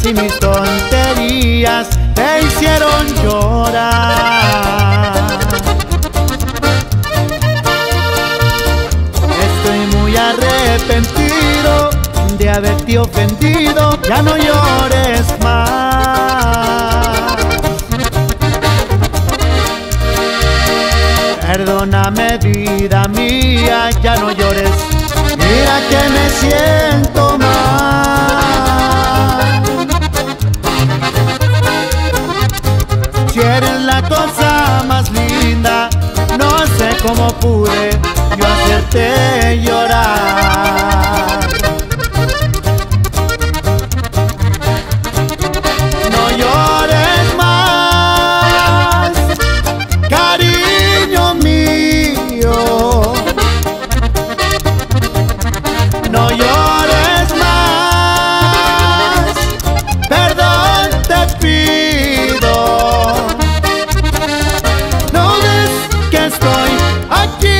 si mis tonterías te hicieron llorar. Estoy muy arrepentido de haberte ofendido, ya no llores más. Perdóname, vida mía, ya no llores, mira que me siento mal. Si eres la cosa más linda, no sé cómo pude yo hacerte llorar. No llores más, perdón te pido. No ves que estoy aquí,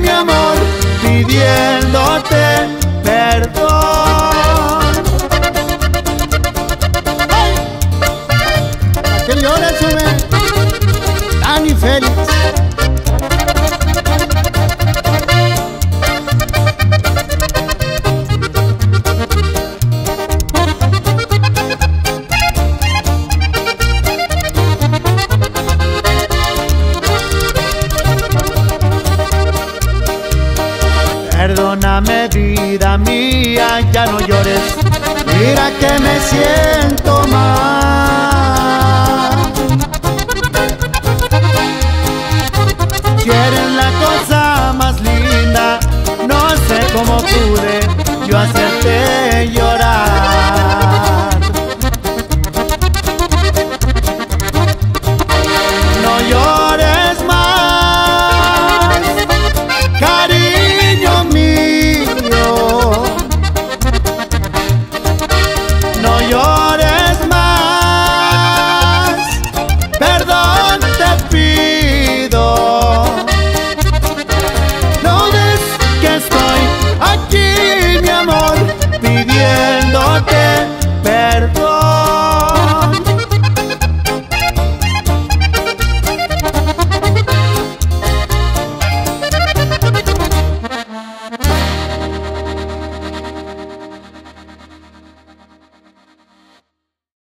mi amor, pidiéndote perdón. ¡Ay! ¿A qué lloras, hombre? Tan infeliz. Perdóname, vida mía, ya no llores, mira que me siento mal. Si eres la cosa más linda, no sé cómo pude yo hacer